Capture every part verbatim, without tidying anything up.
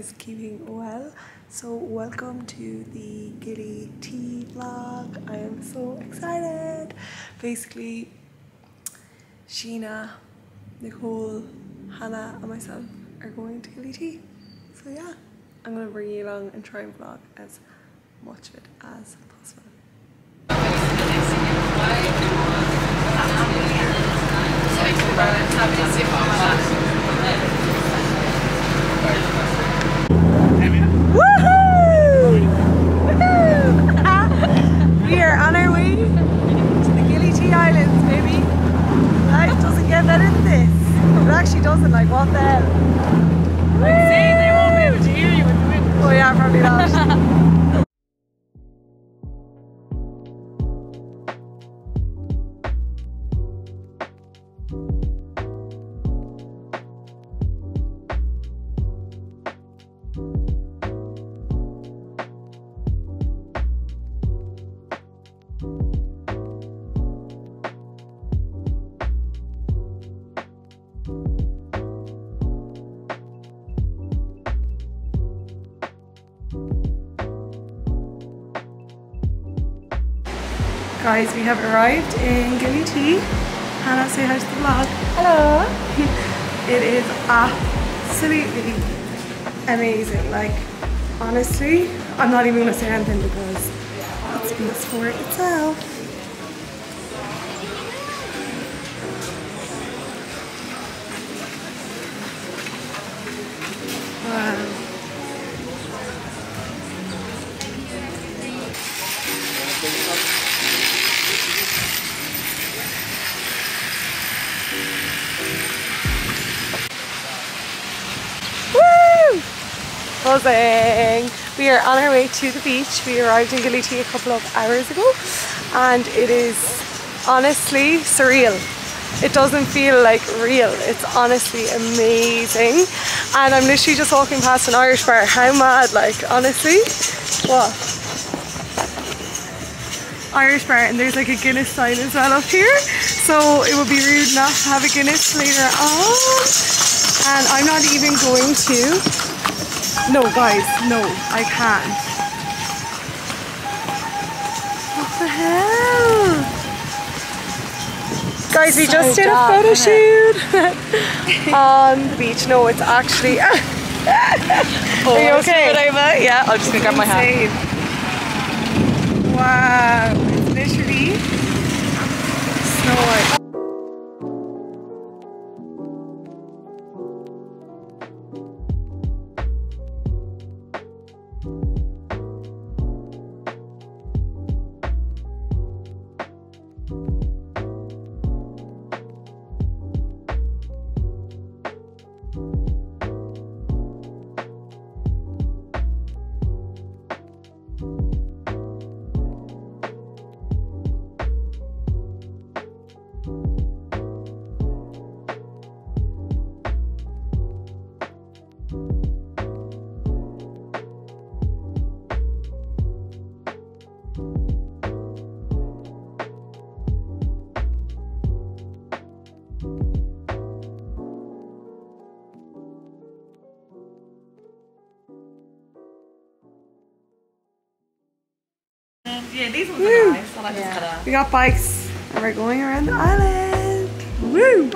is keeping well. So welcome to the Gili T vlog. I am so excited. Basically, Sheena, Nicole, Hannah and myself are going to Gili T. So yeah, I'm going to bring you along and try and vlog as much of it as possible. Woohoo! Woohoo! We are on our way to the Gili T Islands, baby. Life doesn't get better than this. It actually doesn't, like, what the hell? Like, say they won't be able to hear you in the wind. Oh yeah, probably not. Guys, we have arrived in Gili T. Hannah, say hi to the vlog. Hello. It is absolutely amazing. Like, honestly, I'm not even gonna say anything because it speaks for itself. Wow. Buzzing. We are on our way to the beach. We arrived in Gili T a couple of hours ago and it is honestly surreal. It doesn't feel like real. It's honestly amazing. And I'm literally just walking past an Irish bar. How mad, like, honestly. What? Irish bar, and there's like a Guinness sign as well up here. So it would be rude not to have a Guinness later on. And I'm not even going to. No, guys, no, I can't. What the hell? Guys, we so just did a photo shoot on the beach. No, it's actually... Oh, are you okay? Over. Yeah, I'm just going to grab my hat. Wow, it's literally snowing. Yeah, these ones are nice. I like this colour. We got bikes and we're going around the island. Woo!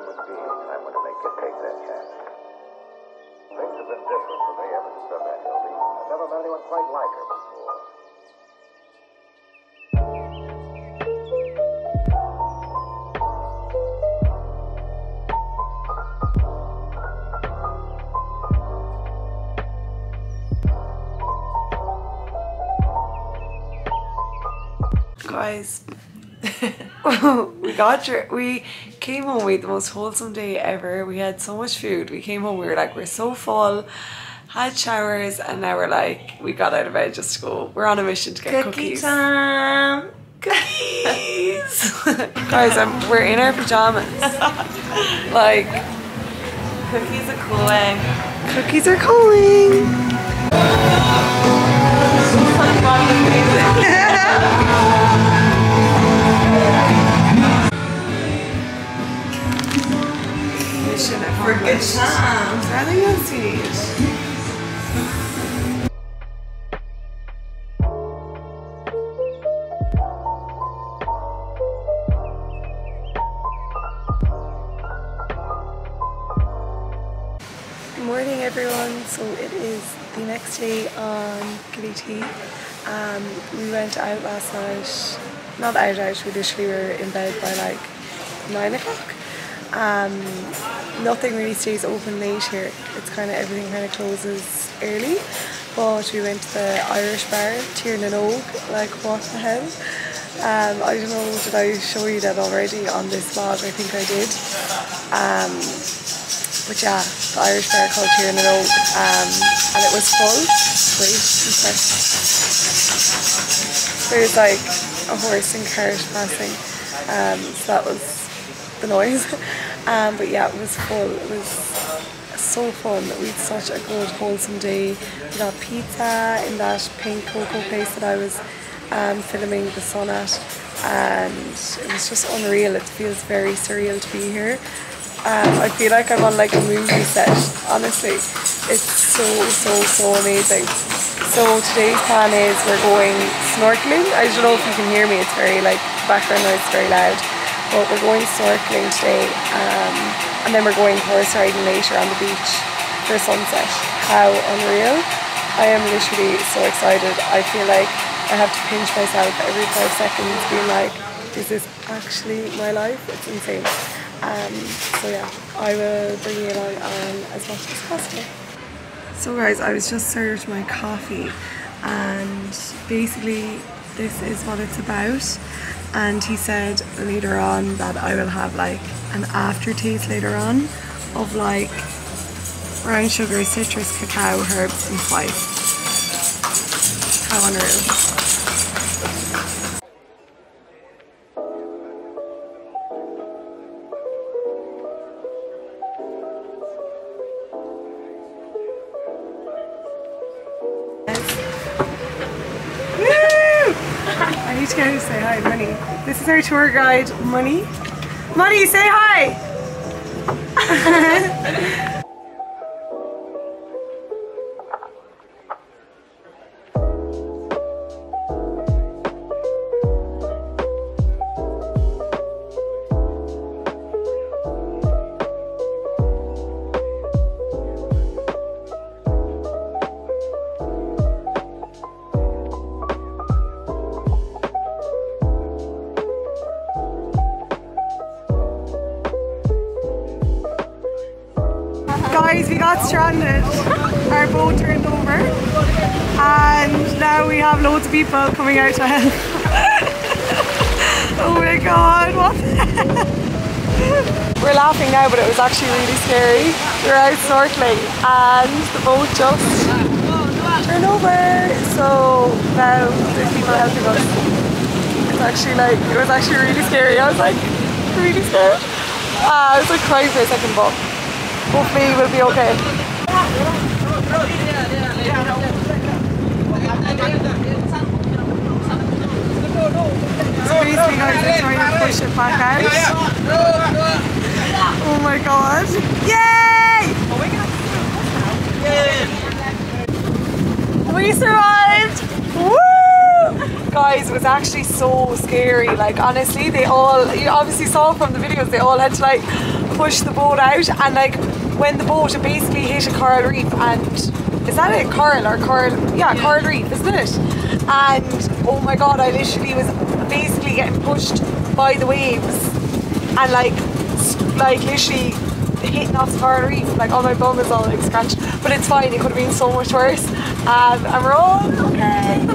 human being, I'm going to make you take that chance. Things have been different for me ever since I met Hildy. I've never met anyone quite like her before. Guys, we got your, we came home, we had the most wholesome day ever. We had so much food. We came home, we were like, we're so full, had showers, and now we're like, we got out of bed just to go. We're on a mission to get Cookie cookies. Time. Cookies! Guys, I'm, we're in our pajamas. Like, cookies are cooling. Cookies are cooling. For good times, really easy. Good morning, everyone. So it is the next day on Gili T. Um, we went out last night. Not out, out. We literally were in bed by like nine o'clock. Um, nothing really stays open late here. It's kind of everything kind of closes early. But we went to the Irish bar, Tiernan Oak. Like, what the hell? Um, I don't know, did I show you that already on this vlog? I think I did. Um, but yeah, the Irish bar called Tiernan Oak, um, and it was full. Wait, there's like a horse and cart passing. Um, so that was the noise. Um, but yeah, it was full. It was so fun. We had such a good wholesome day. We got pizza in that pink cocoa place that I was um, filming the sun at, and it was just unreal. It feels very surreal to be here. Um, I feel like I'm on like a movie set, honestly. It's so, so, so amazing. So today's plan is we're going snorkeling. I don't know if you can hear me, it's very like background noise, very loud. But we're going snorkeling today, um, and then we're going horse riding later on the beach for sunset. How unreal. I am literally so excited. I feel like I have to pinch myself every five seconds being like, is this actually my life? It's insane. Um, so yeah, I will bring you along on as much as possible. So guys, I was just served my coffee, and basically this is what it's about. And he said later on that I will have like an aftertaste later on of like brown sugar, citrus, cacao, herbs and spice. How unreal. To go say hi, Money. This is our tour guide, Money. Money, say hi! Guys, we got stranded. Our boat turned over, and now we have loads of people coming out to help. Oh my god, what the hell? We're laughing now, but it was actually really scary. We were out snorkeling and the boat just turned over, so now there's people helping us. It's actually like, it was actually really scary. I was like, really scared. Uh, I was like crying for a second, but hopefully we'll be okay. So basically guys, we're trying to push it back out. Oh my god. Yay! We survived! Woo! Guys, it was actually so scary. Like honestly, they all, you obviously saw from the videos, they all had to like push the boat out, and like when the boat had basically hit a coral reef, and is that a coral or coral? Yeah, yeah, coral reef, isn't it? And oh my god, I literally was basically getting pushed by the waves, and like like literally hitting off the coral reef. Like all my bum is all like scratched, but it's fine. It could have been so much worse. Um, and we're all okay.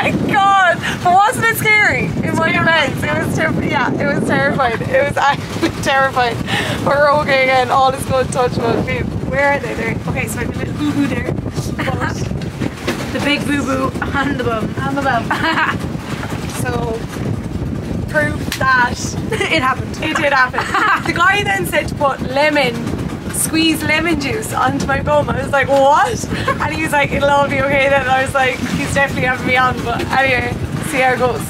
Thank God, but wasn't it scary? In my defense, it was terrifying. Yeah, it was terrifying. It was actually terrifying. We're okay again. All is good. Touch wood. Where are they? There. Okay, so I'm a little boo boo there. The big boo boo on the bum. On the bum. So proof that it happened. It did happen. The guy then said to put lemon, squeeze lemon juice onto my bum. I was like, what? And he was like, it'll all be okay then. And I was like, he's definitely having me on, but anyway, see how it goes.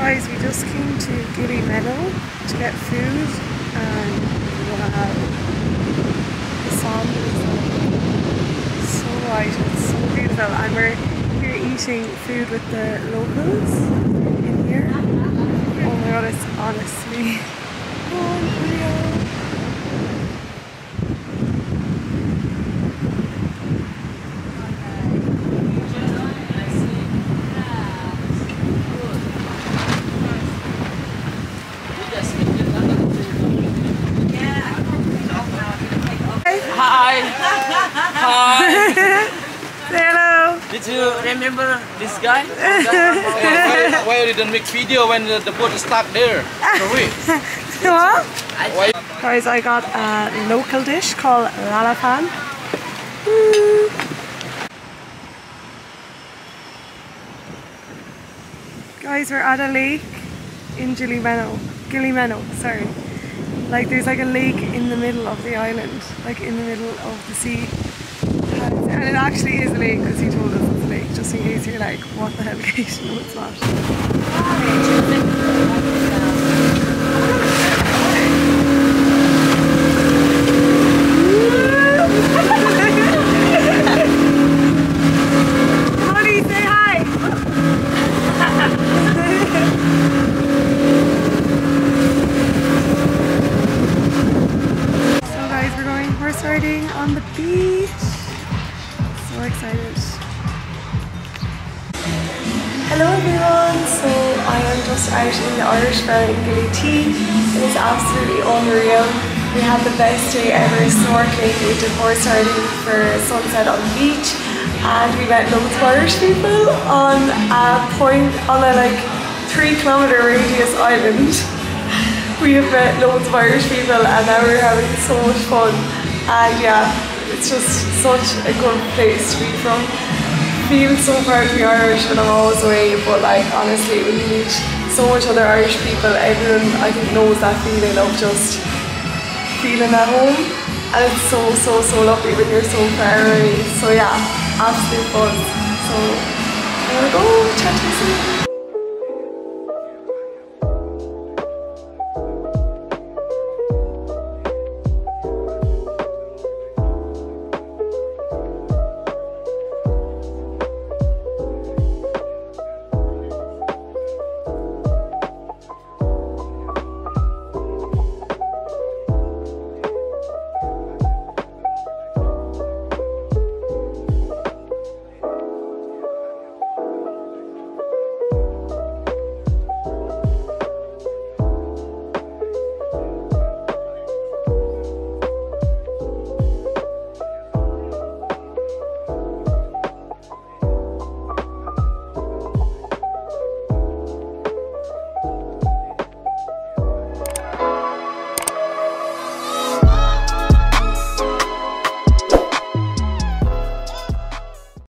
Guys, we just came to Gili Meno to get food, and wow, the sun is so white, it's so beautiful, and we're here eating food with the locals in here. Oh my god, it's honestly remember this guy? Why, why you didn't make video when the, the boat is stuck there? What? Why? Guys, I got a local dish called lalapan. Guys, we're at a lake in Gili Meno. Gili Meno, sorry. Like there's like a lake in the middle of the island, like in the middle of the sea. And it actually is a lake because he told us it's a lake, just in case you're like, what the hell, Kate? No, it's not. Honey, say hi! So guys, we're going horse riding on the beach. So excited. Hello everyone, so I am just out in the Irish Bar in Gili T. It is absolutely unreal. We had the best day ever snorkeling. We did horse riding for sunset on the beach, and we met loads of Irish people on a point on a like three kilometer radius island. We have met loads of Irish people, and now we're having so much fun. And yeah, it's just such a good place to be from. I feel so proud to be Irish when I'm always away, but like honestly when you meet so much other Irish people, everyone I think knows that feeling of just feeling at home, and it's so so so lovely when you're so far away. So yeah, absolute fun. So I'm gonna go chat to you soon.